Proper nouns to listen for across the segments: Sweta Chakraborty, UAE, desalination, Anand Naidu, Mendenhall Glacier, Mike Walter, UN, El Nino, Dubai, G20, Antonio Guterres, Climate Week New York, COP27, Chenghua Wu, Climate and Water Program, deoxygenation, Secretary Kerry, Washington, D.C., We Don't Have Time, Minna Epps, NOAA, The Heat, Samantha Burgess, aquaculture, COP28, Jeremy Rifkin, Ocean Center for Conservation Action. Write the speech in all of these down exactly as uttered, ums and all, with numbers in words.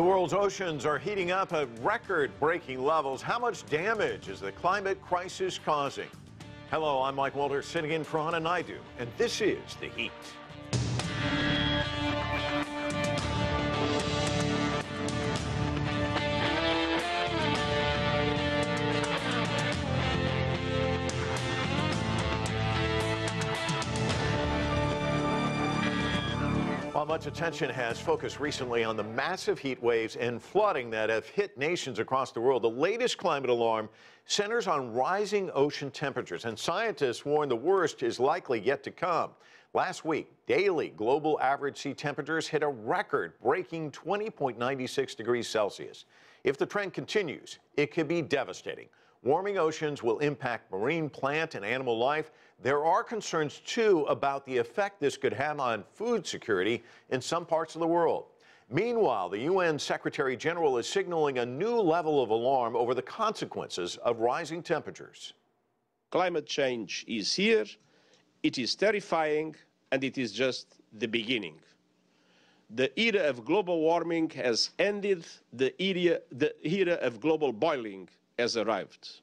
The world's oceans are heating up at record-breaking levels. How much damage is the climate crisis causing? Hello, I'm Mike Walter, sitting in for Anand Naidu, and this is The Heat. While much attention has focused recently on the massive heat waves and flooding that have hit nations across the world, the latest climate alarm centers on rising ocean temperatures, and scientists warn the worst is likely yet to come. Last week, daily global average sea temperatures hit a record-breaking twenty point nine six degrees Celsius. If the trend continues, it could be devastating. Warming oceans will impact marine, plant, and animal life. There are concerns, too, about the effect this could have on food security in some parts of the world. Meanwhile, the U N Secretary General is signaling a new level of alarm over the consequences of rising temperatures. Climate change is here. It is terrifying, and it is just the beginning. The era of global warming has ended. The era, the era of global boiling has arrived.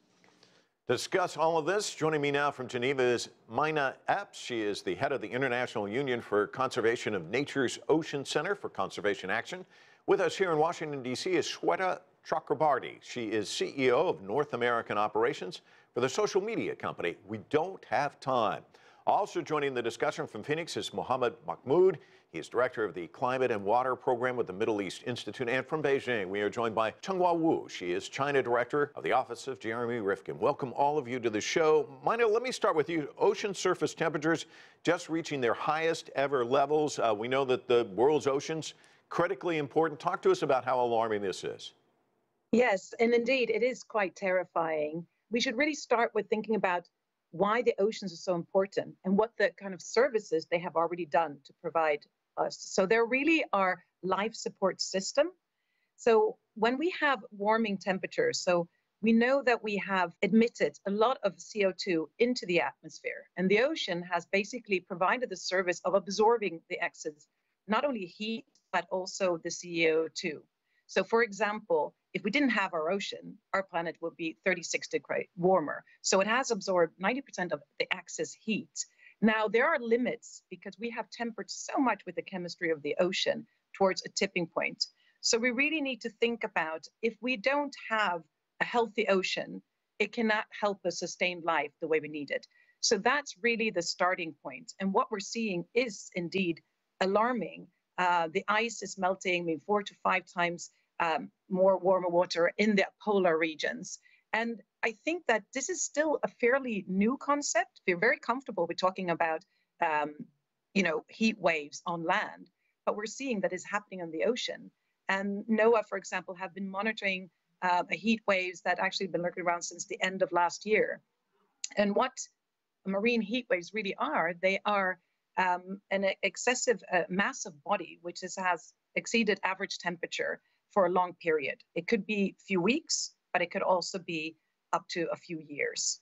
To discuss all of this, joining me now from Geneva is Minna Epps. She is the head of the International Union for Conservation of Nature's Ocean Center for Conservation Action. With us here in Washington, D C is Sweta Chakraborty. She is C E O of North American Operations for the social media company We Don't Have Time. Also joining the discussion from Phoenix is Mohammed Mahmoud. He is director of the Climate and Water Program with the Middle East Institute. And from Beijing, we are joined by Chenghua Wu. She is China director of the Office of Jeremy Rifkin. Welcome all of you to the show. Minna, let me start with you. Ocean surface temperatures just reaching their highest ever levels. Uh, we know that the world's oceans critically important. Talk to us about how alarming this is. Yes, and indeed, it is quite terrifying. We should really start with thinking about why the oceans are so important and what the kind of services they have already done to provide us. So they're really our life support system. So when we have warming temperatures, so we know that we have emitted a lot of C O two into the atmosphere, and the ocean has basically provided the service of absorbing the excess, not only heat, but also the C O two. So for example, if we didn't have our ocean, our planet would be thirty-six degrees warmer. So it has absorbed ninety percent of the excess heat. Now, there are limits because we have tempered so much with the chemistry of the ocean towards a tipping point. So we really need to think about if we don't have a healthy ocean, it cannot help us sustain life the way we need it. So that's really the starting point. And what we're seeing is indeed alarming. Uh, the ice is melting, I mean, four to five times Um, more warmer water in the polar regions. And I think that this is still a fairly new concept. We're very comfortable with talking about, um, you know, heat waves on land, but we're seeing that is happening on the ocean. And NOAA, for example, have been monitoring uh, heat waves that actually been lurking around since the end of last year. And what marine heat waves really are, they are um, an excessive, uh, massive body, which is, has exceeded average temperature for a long period. It could be a few weeks, but it could also be up to a few years.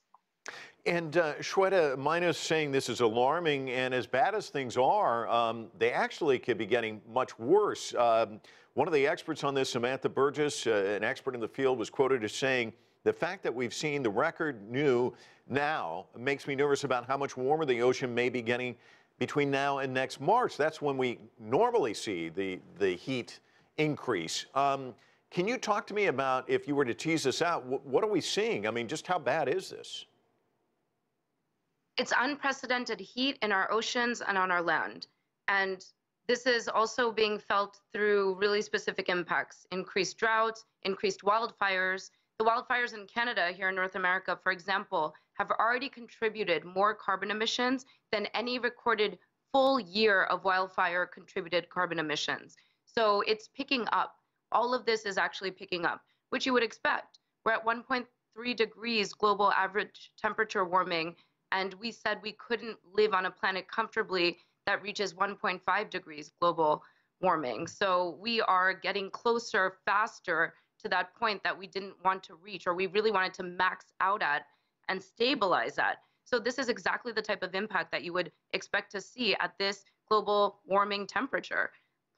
And uh, Shweta, Minna's saying this is alarming, and as bad as things are, um, they actually could be getting much worse. Um, one of the experts on this, Samantha Burgess, uh, an expert in the field, was quoted as saying, the fact that we've seen the record new now makes me nervous about how much warmer the ocean may be getting between now and next March. That's when we normally see the, the heat increase. Um, can you talk to me about, if you were to tease this out, wh what are we seeing? I mean, just how bad is this? It's unprecedented heat in our oceans and on our land. And this is also being felt through really specific impacts, increased drought, increased wildfires. The wildfires in Canada, here in North America, for example, have already contributed more carbon emissions than any recorded full year of wildfire contributed carbon emissions. So it's picking up. All of this is actually picking up, which you would expect. We're at one point three degrees global average temperature warming, and we said we couldn't live on a planet comfortably that reaches one point five degrees global warming. So we are getting closer, faster to that point that we didn't want to reach, or we really wanted to max out at and stabilize at. So this is exactly the type of impact that you would expect to see at this global warming temperature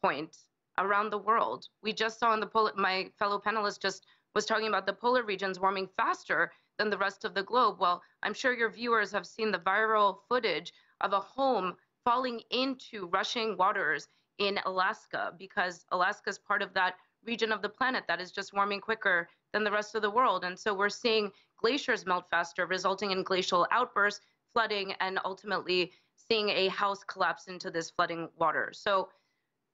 point. around the world. We just saw in the polar, my fellow panelist just was talking about the polar regions warming faster than the rest of the globe. Well, I'm sure your viewers have seen the viral footage of a home falling into rushing waters in Alaska, because Alaska is part of that region of the planet that is just warming quicker than the rest of the world. And so we're seeing glaciers melt faster, resulting in glacial outbursts, flooding, and ultimately seeing a house collapse into this flooding water. So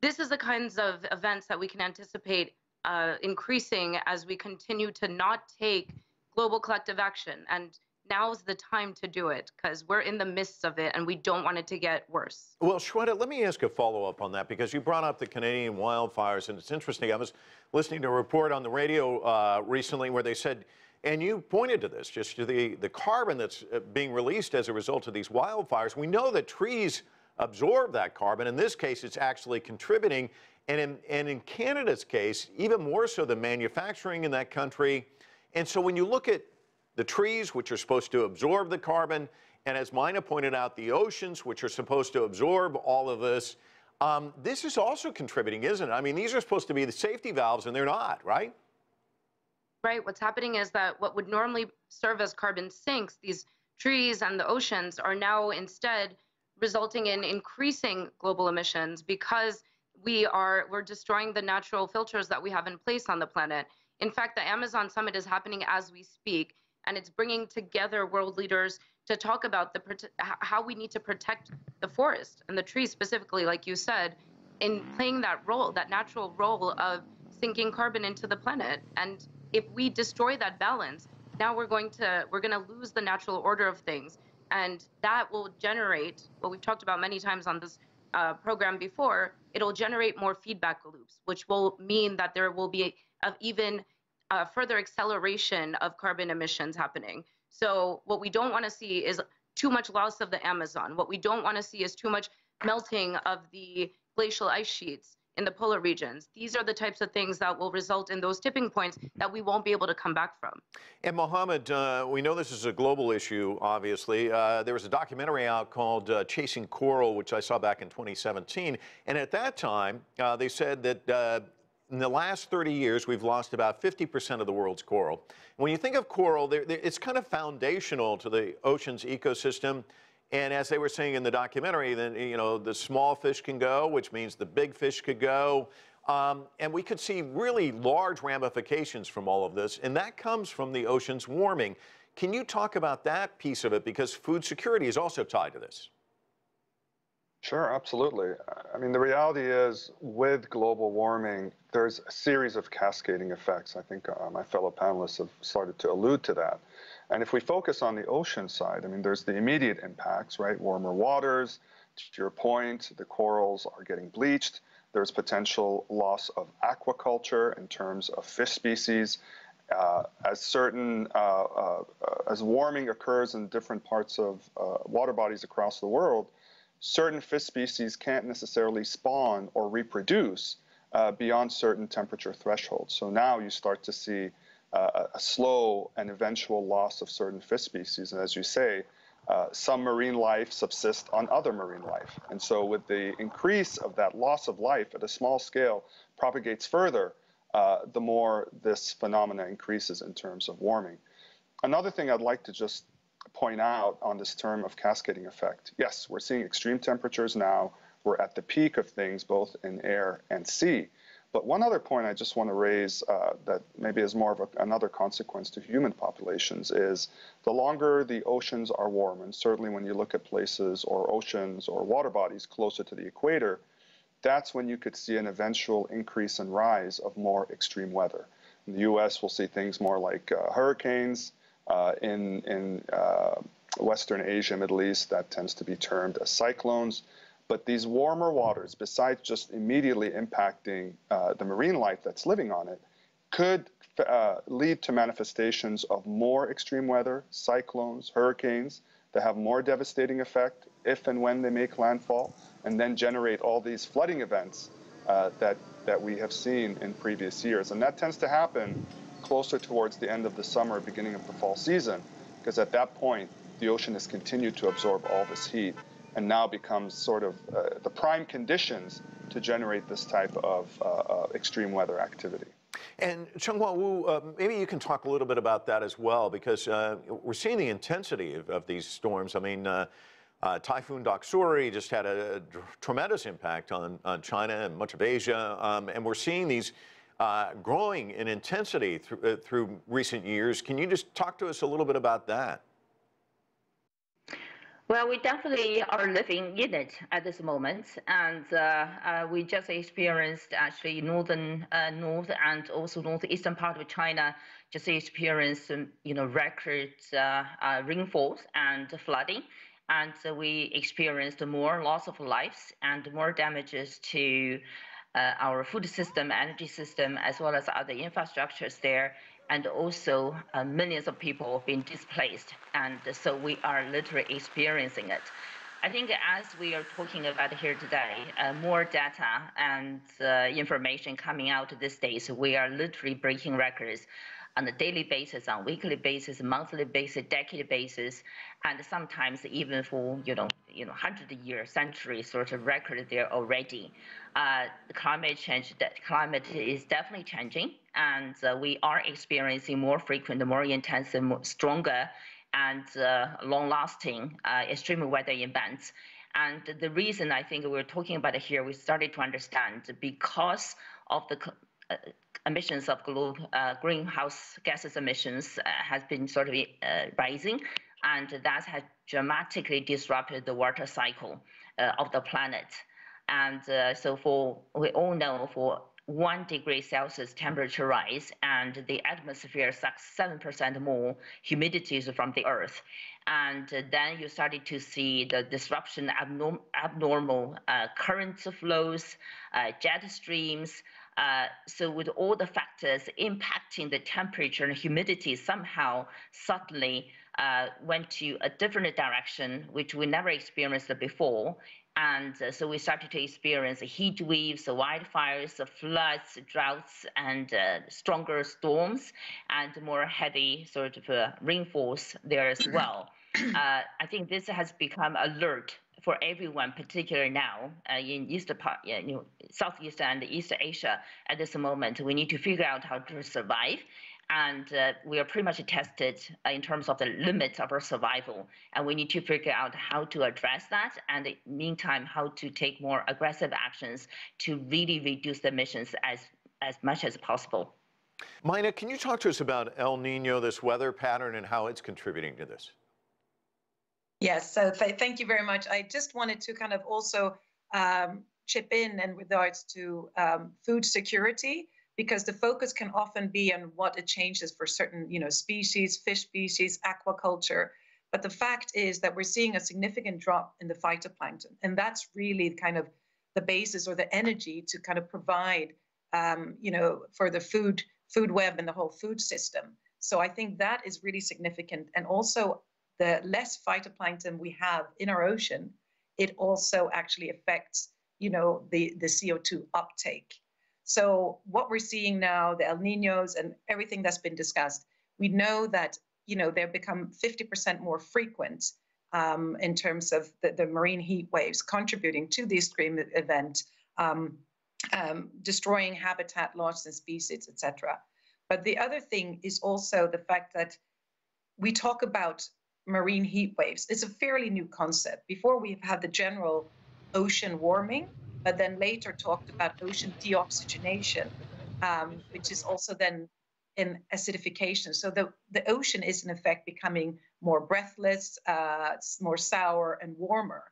this is the kinds of events that we can anticipate uh, increasing as we continue to not take global collective action. And now's the time to do it, because we're in the midst of it and we don't want it to get worse. Well, Shweta, let me ask a follow-up on that, because you brought up the Canadian wildfires, and it's interesting. I was listening to a report on the radio uh, recently where they said, and you pointed to this, just to the, the carbon that's being released as a result of these wildfires. We know that trees absorb that carbon. In this case, it's actually contributing. And in, and in Canada's case, even more so than manufacturing in that country. And so when you look at the trees, which are supposed to absorb the carbon, and as Minna pointed out, the oceans, which are supposed to absorb all of this, um, this is also contributing, isn't it? I mean, these are supposed to be the safety valves, and they're not, right? Right. What's happening is that what would normally serve as carbon sinks, these trees and the oceans, are now instead resulting in increasing global emissions, because we are, we're destroying the natural filters that we have in place on the planet. In fact, the Amazon Summit is happening as we speak, and it's bringing together world leaders to talk about the, how we need to protect the forest and the trees specifically, like you said, in playing that role, that natural role of sinking carbon into the planet. And if we destroy that balance, now we're going to, we're going to lose the natural order of things. And that will generate, what we've talked about many times on this uh, program before, it'll generate more feedback loops, which will mean that there will be a, a even uh, further acceleration of carbon emissions happening. So what we don't want to see is too much loss of the Amazon. What we don't want to see is too much melting of the glacial ice sheets in the polar regions. These are the types of things that will result in those tipping points that we won't be able to come back from. And Mohammed, uh, we know this is a global issue, obviously. Uh, there was a documentary out called uh, Chasing Coral, which I saw back in twenty seventeen. And at that time, uh, they said that uh, in the last thirty years, we've lost about fifty percent of the world's coral. When you think of coral, they're, they're, it's kind of foundational to the ocean's ecosystem. And as they were saying in the documentary, then, you know, the small fish can go, which means the big fish could go. Um, and we could see really large ramifications from all of this. And that comes from the oceans warming. Can you talk about that piece of it? Because food security is also tied to this. Sure, absolutely. I mean, the reality is with global warming, there's a series of cascading effects. I think uh, my fellow panelists have started to allude to that. And if we focus on the ocean side, I mean, there's the immediate impacts, right? Warmer waters, to your point, the corals are getting bleached. There's potential loss of aquaculture in terms of fish species. Uh, as certain, uh, uh, as warming occurs in different parts of uh, water bodies across the world, certain fish species can't necessarily spawn or reproduce uh, beyond certain temperature thresholds. So now you start to see Uh, a slow and eventual loss of certain fish species. And as you say, uh, some marine life subsists on other marine life. And so with the increase of that loss of life at a small scale propagates further, uh, the more this phenomena increases in terms of warming. Another thing I'd like to just point out on this term of cascading effect. Yes, we're seeing extreme temperatures now. We're at the peak of things, both in air and sea. But one other point I just want to raise uh, that maybe is more of a, another consequence to human populations is the longer the oceans are warm, and certainly when you look at places or oceans or water bodies closer to the equator, that's when you could see an eventual increase and rise of more extreme weather. In the U S, we'll see things more like uh, hurricanes. Uh, in in uh, Western Asia, Middle East, that tends to be termed as cyclones. But these warmer waters, besides just immediately impacting uh, the marine life that's living on it, could uh, lead to manifestations of more extreme weather, cyclones, hurricanes, that have more devastating effect if and when they make landfall, and then generate all these flooding events uh, that, that we have seen in previous years. And that tends to happen closer towards the end of the summer, beginning of the fall season, because at that point, the ocean has continued to absorb all this heat, and now becomes sort of uh, the prime conditions to generate this type of uh, uh, extreme weather activity. And Chenghua Wu, uh, maybe you can talk a little bit about that as well, because uh, we're seeing the intensity of, of these storms. I mean, uh, uh, Typhoon Doksuri just had a, a tremendous impact on, on China and much of Asia, um, and we're seeing these uh, growing in intensity th uh, through recent years. Can you just talk to us a little bit about that? Well, we definitely are living in it at this moment, and uh, uh, we just experienced actually northern, uh, north and also northeastern part of China just experienced, um, you know, record uh, uh, rainfalls and flooding, and uh, we experienced more loss of lives and more damages to uh, our food system, energy system, as well as other infrastructures there. And also uh, millions of people being displaced. And so we are literally experiencing it. I think as we are talking about here today, uh, more data and uh, information coming out these days, we are literally breaking records on a daily basis, on a weekly basis, monthly basis, decade basis, and sometimes even for, you know, you know, hundred-year, century sort of record there already. Uh, climate change, that climate is definitely changing, and uh, we are experiencing more frequent, more intense, and more stronger, and uh, long-lasting uh, extreme weather events. And the reason I think we're talking about it here, we started to understand because of the uh, emissions of global uh, greenhouse gases emissions uh, has been sort of uh, rising, and that has dramatically disrupted the water cycle uh, of the planet. And uh, so for, we all know for one degree Celsius temperature rise, and the atmosphere sucks seven percent more humidities from the earth. And then you started to see the disruption, abnorm abnormal uh, current flows, uh, jet streams. Uh, so with all the factors impacting the temperature and humidity, somehow suddenly uh, went to a different direction, which we never experienced before. And uh, so we started to experience heat waves, wildfires, floods, droughts, and uh, stronger storms, and more heavy sort of uh, rainfalls there as well. Uh, I think this has become alert for everyone, particularly now uh, in East, you know, Southeast and East Asia at this moment. We need to figure out how to survive. And uh, we are pretty much tested uh, in terms of the limits of our survival. And we need to figure out how to address that. And in the meantime, how to take more aggressive actions to really reduce the emissions as, as much as possible. Minna, can you talk to us about El Nino, this weather pattern, and how it's contributing to this? Yes, so th thank you very much. I just wanted to kind of also um, chip in in regards to um, food security, because the focus can often be on what it changes for certain, you know, species, fish species, aquaculture. But the fact is that we're seeing a significant drop in the phytoplankton, and that's really kind of the basis or the energy to kind of provide, um, you know, for the food food web and the whole food system. So I think that is really significant, and also, the less phytoplankton we have in our ocean, it also actually affects, you know, the, the C O two uptake. So what we're seeing now, the El Ninos and everything that's been discussed, we know that, you know, they've become fifty percent more frequent um, in terms of the, the marine heat waves contributing to the extreme event, um, um, destroying habitat, loss in species, et cetera. But the other thing is also the fact that we talk about marine heat waves. It's a fairly new concept. Before, we've had the general ocean warming, but then later talked about ocean deoxygenation, um, which is also then in acidification. So the, the ocean is in effect becoming more breathless, uh, more sour and warmer.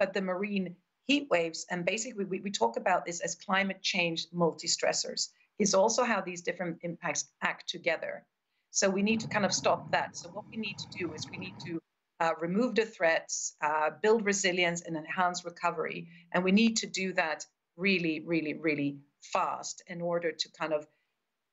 But the marine heat waves, and basically we, we talk about this as climate change multi-stressors, is also how these different impacts act together. So we need to kind of stop that. So what we need to do is we need to uh, remove the threats, uh, build resilience, and enhance recovery. And we need to do that really, really, really fast in order to kind of,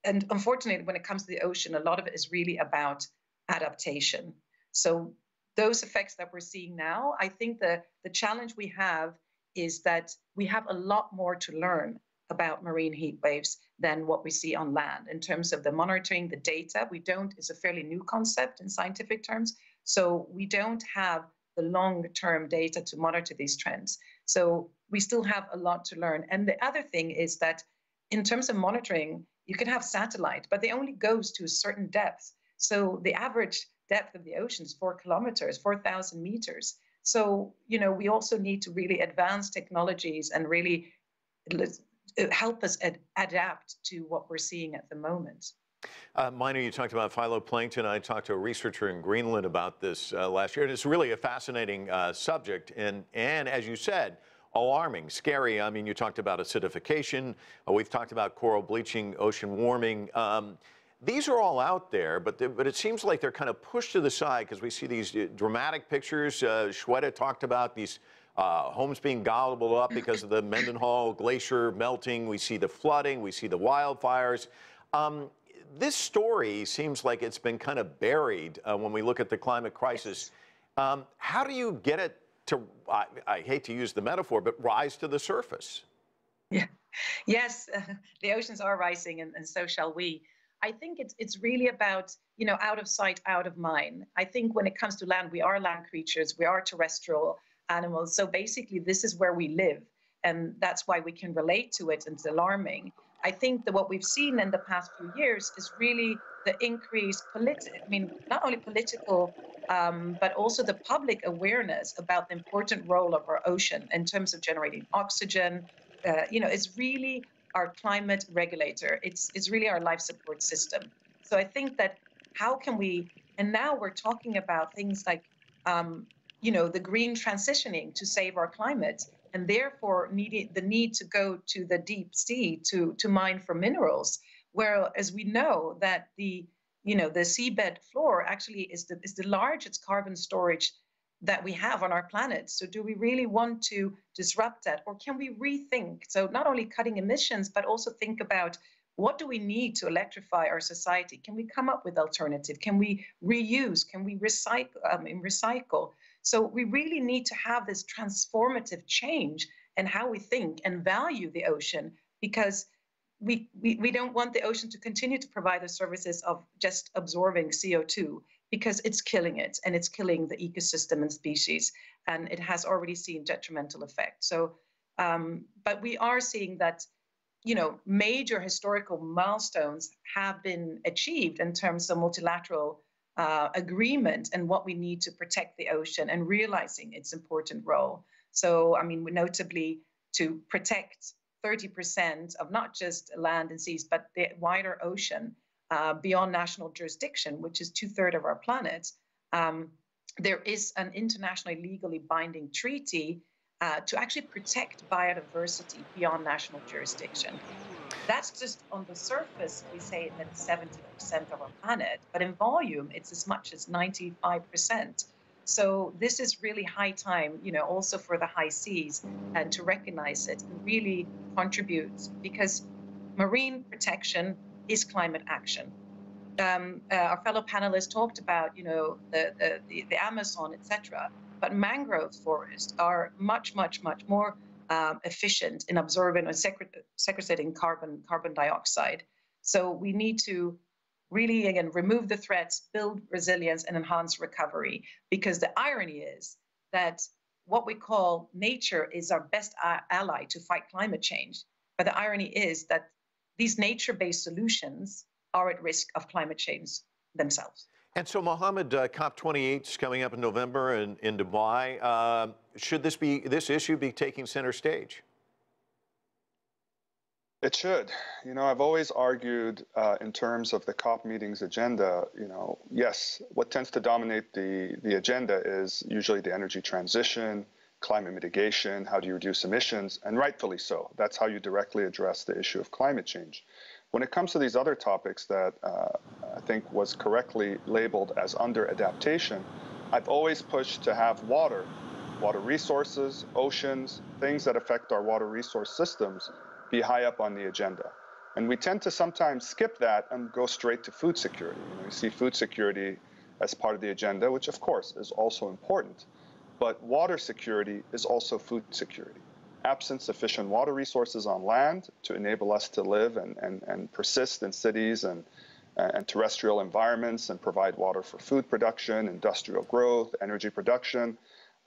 and unfortunately, when it comes to the ocean, a lot of it is really about adaptation. So those effects that we're seeing now, I think the, the challenge we have is that we have a lot more to learn about marine heat waves than what we see on land. In terms of the monitoring, the data, we don't, it's a fairly new concept in scientific terms, so we don't have the long-term data to monitor these trends. So we still have a lot to learn. And the other thing is that in terms of monitoring, you can have satellite, but they only goes to a certain depth. So the average depth of the ocean is four kilometers, four thousand meters. So, you know, we also need to really advance technologies and really help us ad adapt to what we're seeing at the moment. Uh, Minna, you talked about phytoplankton. I talked to a researcher in Greenland about this uh, last year. And it's really a fascinating uh, subject. And, and as you said, alarming, scary. I mean, you talked about acidification. Uh, we've talked about coral bleaching, ocean warming. Um, These are all out there, but, the, but it seems like they're kind of pushed to the side because we see these dramatic pictures. Uh, Sweta talked about these uh, homes being gobbled up because of the Mendenhall Glacier melting. We see the flooding. We see the wildfires. Um, this story seems like it's been kind of buried uh, when we look at the climate crisis. Um, how do you get it to, I, I hate to use the metaphor, but rise to the surface? Yeah. Yes, uh, the oceans are rising, and, and so shall we. I think it's, it's really about, you know, out of sight, out of mind. I think when it comes to land, we are land creatures. We are terrestrial animals. So basically, this is where we live. And that's why we can relate to it. And it's alarming. I think that what we've seen in the past few years is really the increased political, I mean, not only political, um, but also the public awareness about the important role of our ocean in terms of generating oxygen. Uh, you know, it's really our climate regulator. It's, it's really our life support system. So I think that how can we, and now we're talking about things like, um, you know, the green transitioning to save our climate, and therefore needing the need to go to the deep sea to, to mine for minerals, whereas we know that the, you know, the seabed floor actually is the, is the largest carbon storage that we have on our planet. So do we really want to disrupt that, or can we rethink? So not only cutting emissions, but also think about what do we need to electrify our society? Can we come up with alternative? Can we reuse? Can we recycle? Um, recycle? So we really need to have this transformative change in how we think and value the ocean, because we, we, we don't want the ocean to continue to provide the services of just absorbing C O two. Because it's killing it, and it's killing the ecosystem and species, and it has already seen detrimental effect. So, um, but we are seeing that, you know, major historical milestones have been achieved in terms of multilateral uh, agreement and what we need to protect the ocean and realizing its important role. So, I mean, notably to protect thirty percent of not just land and seas, but the wider ocean. Uh, beyond national jurisdiction, which is two-thirds of our planet, um, there is an internationally legally binding treaty uh, to actually protect biodiversity beyond national jurisdiction. That's just on the surface. We say that seventy percent of our planet, but in volume, it's as much as ninety-five percent. So this is really high time, you know, also for the high seas, and uh, to recognize it and really contribute, because marine protection is climate action. Um, uh, our fellow panelists talked about, you know, the, the, the Amazon, et cetera, but mangrove forests are much, much, much more um, efficient in absorbing or sequestrating carbon, carbon dioxide. So we need to really, again, remove the threats, build resilience, and enhance recovery, because the irony is that what we call nature is our best ally to fight climate change. But the irony is that these nature-based solutions are at risk of climate change themselves. And so, Mohammed, uh, COP twenty-eight is coming up in November in, in Dubai. Uh, should this be this issue be taking center stage? It should. You know, I've always argued uh, in terms of the COP meeting's agenda, you know, yes, what tends to dominate the, the agenda is usually the energy transition, climate mitigation, how do you reduce emissions, and rightfully so. That's how you directly address the issue of climate change. When it comes to these other topics that uh, I think was correctly labeled as under adaptation, I've always pushed to have water, water resources, oceans, things that affect our water resource systems be high up on the agenda. And we tend to sometimes skip that and go straight to food security. You know, we see food security as part of the agenda, which of course is also important. But water security is also food security. Absent sufficient water resources on land to enable us to live and, and, and persist in cities and, and terrestrial environments and provide water for food production, industrial growth, energy production,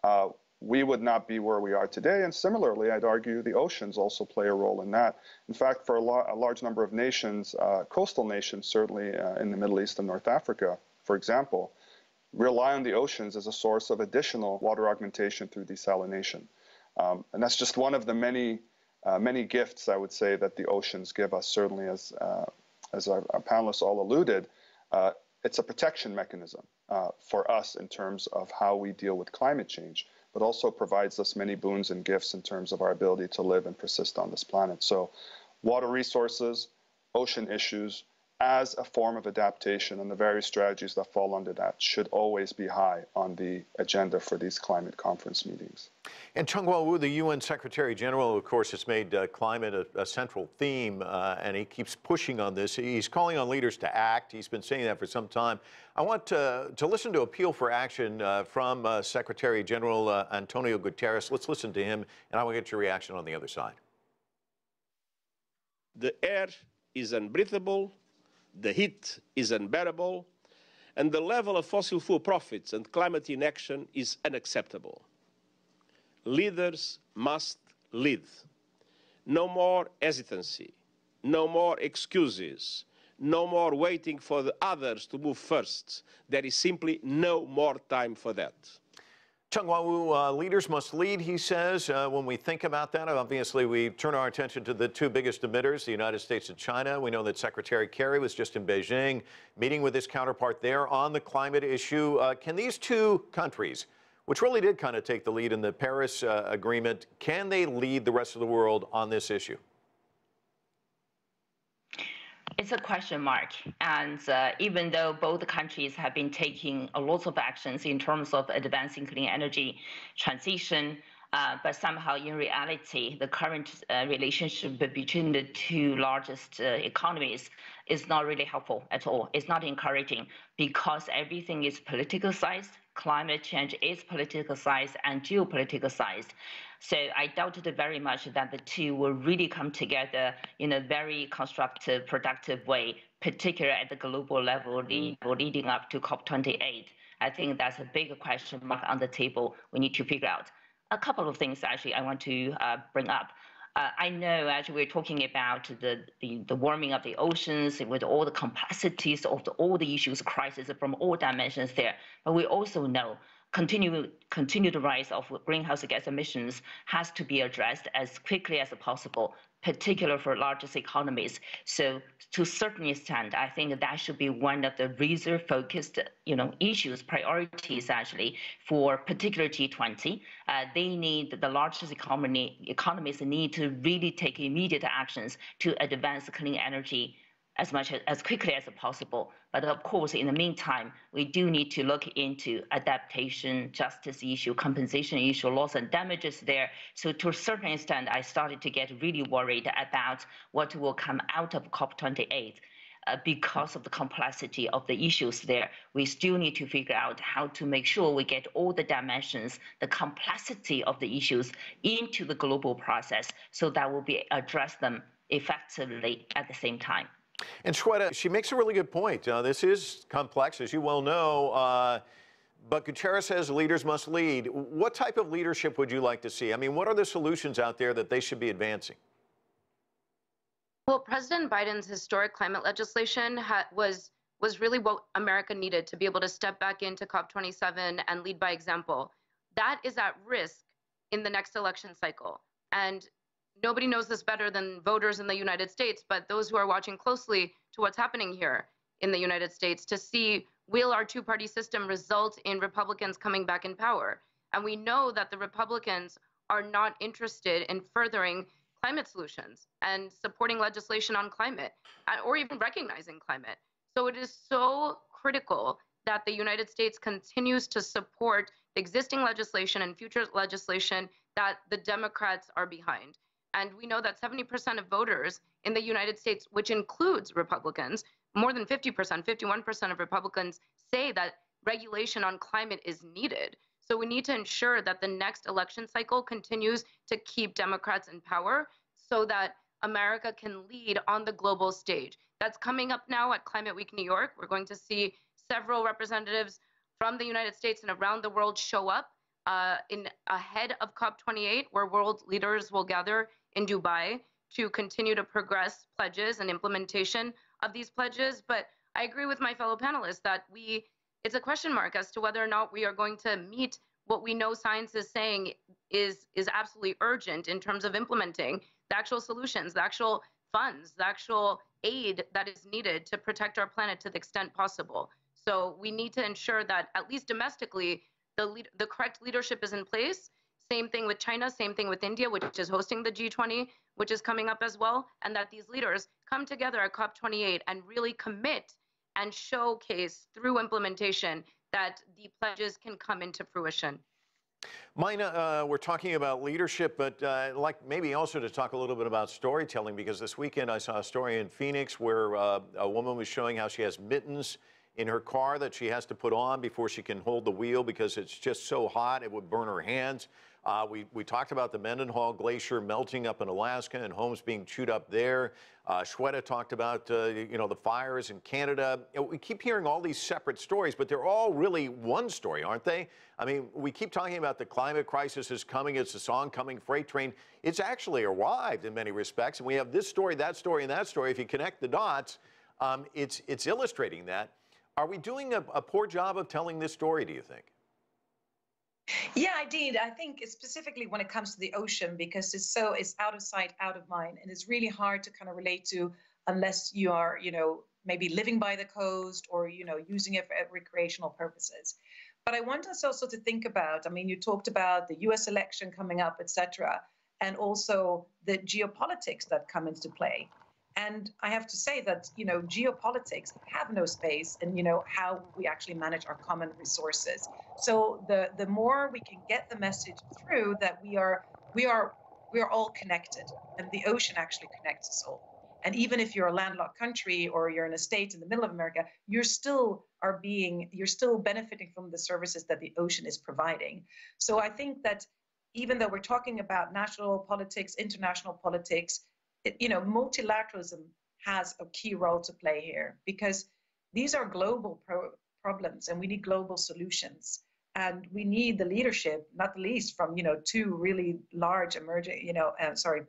uh, we would not be where we are today. And similarly, I'd argue the oceans also play a role in that. In fact, for a, lo a large number of nations, uh, coastal nations, certainly uh, in the Middle East and North Africa, for example, rely on the oceans as a source of additional water augmentation through desalination. Um, and that's just one of the many, uh, many gifts, I would say, that the oceans give us, certainly as, uh, as our, our panelists all alluded. Uh, it's a protection mechanism uh, for us in terms of how we deal with climate change, but also provides us many boons and gifts in terms of our ability to live and persist on this planet. So water resources, ocean issues, as a form of adaptation, and the various strategies that fall under that should always be high on the agenda for these climate conference meetings. And Chenghua Wu, the U N Secretary General, of course, has made uh, climate a, a central theme, uh, and he keeps pushing on this. He's calling on leaders to act. He's been saying that for some time. I want to, to listen to appeal for action uh, from uh, Secretary General uh, Antonio Guterres. Let's listen to him, and I will get your reaction on the other side. The air is unbreathable. The heat is unbearable, and the level of fossil fuel profits and climate inaction is unacceptable. Leaders must lead. No more hesitancy, no more excuses, no more waiting for the others to move first. There is simply no more time for that. Chenghua Wu, uh, leaders must lead, he says. Uh, when we think about that, obviously we turn our attention to the two biggest emitters, the United States and China. We know that Secretary Kerry was just in Beijing, meeting with his counterpart there on the climate issue. Uh, can these two countries, which really did kind of take the lead in the Paris uh, agreement, can they lead the rest of the world on this issue? It's a question mark, and uh, even though both countries have been taking a lot of actions in terms of advancing clean energy transition, uh, but somehow in reality, the current uh, relationship between the two largest uh, economies is not really helpful at all. It's not encouraging because everything is politicized. Climate change is politicized and geopoliticized. So I doubted very much that the two will really come together in a very constructive, productive way, particularly at the global level leading up to COP twenty-eight. I think that's a big question mark on the table we need to figure out. A couple of things, actually, I want to uh, bring up. Uh, I know, actually, we're talking about the, the, the warming of the oceans with all the complexities of the, all the issues, crises from all dimensions there, but we also know Continued, continued rise of greenhouse gas emissions has to be addressed as quickly as possible, particularly for largest economies. So to a certain extent, I think that should be one of the razor-focused you know, issues, priorities, actually, for particular G twenty. Uh, they need, the largest economy, economies need to really take immediate actions to advance clean energy as much as, as quickly as possible. But of course, in the meantime, we do need to look into adaptation, justice issue, compensation issue, loss and damages there. So to a certain extent, I started to get really worried about what will come out of COP twenty-eight. Uh, because of the complexity of the issues there, we still need to figure out how to make sure we get all the dimensions, the complexity of the issues into the global process so that we'll be address them effectively at the same time. And Sweta, she makes a really good point. Uh, this is complex, as you well know, uh, but Guterres says leaders must lead. What type of leadership would you like to see? I mean, what are the solutions out there that they should be advancing? Well, President Biden's historic climate legislation ha was, was really what America needed to be able to step back into COP twenty-seven and lead by example. That is at risk in the next election cycle. And nobody knows this better than voters in the United States, but those who are watching closely to what's happening here in the United States to see, will our two-party system result in Republicans coming back in power? And we know that the Republicans are not interested in furthering climate solutions and supporting legislation on climate or even recognizing climate. So it is so critical that the United States continues to support existing legislation and future legislation that the Democrats are behind. And we know that seventy percent of voters in the United States, which includes Republicans, more than fifty percent, fifty-one percent of Republicans say that regulation on climate is needed. So we need to ensure that the next election cycle continues to keep Democrats in power so that America can lead on the global stage. That's coming up now at Climate Week New York. We're going to see several representatives from the United States and around the world show up uh, in ahead of COP twenty-eight, where world leaders will gather in Dubai to continue to progress pledges and implementation of these pledges. But I agree with my fellow panelists that we, it's a question mark as to whether or not we are going to meet what we know science is saying is, is absolutely urgent in terms of implementing the actual solutions, the actual funds, the actual aid that is needed to protect our planet to the extent possible. So we need to ensure that at least domestically, the, lead, the correct leadership is in place. Same thing with China, same thing with India, which is hosting the G twenty, which is coming up as well, and that these leaders come together at COP twenty-eight and really commit and showcase through implementation that the pledges can come into fruition. Minna, uh, we're talking about leadership, but uh, like maybe also to talk a little bit about storytelling, because this weekend I saw a story in Phoenix where uh, a woman was showing how she has mittens in her car that she has to put on before she can hold the wheel because it's just so hot it would burn her hands. Uh, we, we talked about the Mendenhall Glacier melting up in Alaska and homes being chewed up there. Uh, Sweta talked about, uh, you know, the fires in Canada. You know, we keep hearing all these separate stories, but they're all really one story, aren't they? I mean, we keep talking about the climate crisis is coming. It's this oncoming freight train. It's actually arrived in many respects. And we have this story, that story, and that story. If you connect the dots, um, it's, it's illustrating that. Are we doing a, a poor job of telling this story, do you think? Yeah, indeed. I think specifically when it comes to the ocean, because it's so it's out of sight, out of mind, and it's really hard to kind of relate to unless you are, you know, maybe living by the coast or, you know, using it for recreational purposes. But I want us also to think about, I mean, you talked about the U S election coming up, et cetera, and also the geopolitics that come into play. And I have to say that, you know, geopolitics have no space in, you know, how we actually manage our common resources. So the, the more we can get the message through that we are, we are, we are all connected, and the ocean actually connects us all. And even if you're a landlocked country or you're in a state in the middle of America, you're still are being, you're still benefiting from the services that the ocean is providing. So I think that even though we're talking about national politics, international politics, you know, multilateralism has a key role to play here, because these are global pro problems and we need global solutions. And we need the leadership, not the least from, you know, two really large emerging, you know, uh, sorry,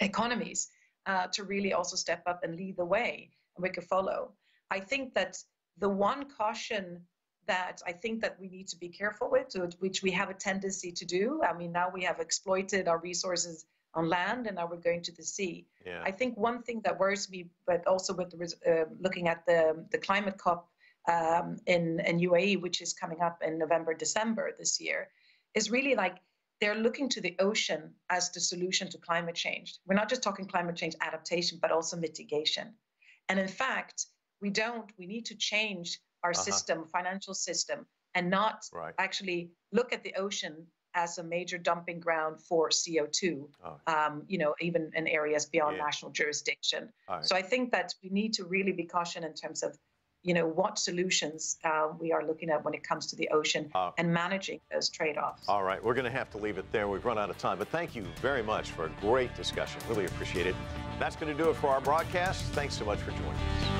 economies uh, to really also step up and lead the way, and we can follow. I think that the one caution that I think that we need to be careful with, which we have a tendency to do, I mean, now we have exploited our resources on land, and now we're going to the sea. Yeah. I think one thing that worries me, but also with the, uh, looking at the, the climate COP um, in, in U A E, which is coming up in November, December this year, is really like they're looking to the ocean as the solution to climate change. We're not just talking climate change adaptation, but also mitigation. And in fact, we don't, we need to change our uh-huh. system, financial system, and not right. actually look at the ocean as a major dumping ground for C O two, oh. um, you know, even in areas beyond yeah. national jurisdiction. Right. So I think that we need to really be cautious in terms of, you know, what solutions uh, we are looking at when it comes to the ocean oh. and managing those trade-offs. All right, we're going to have to leave it there. We've run out of time, but thank you very much for a great discussion. Really appreciate it. That's going to do it for our broadcast. Thanks so much for joining us.